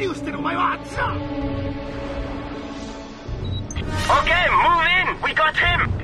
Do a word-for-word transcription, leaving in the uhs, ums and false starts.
何をしてるお前はあっちだ! Okay, move in! We got him!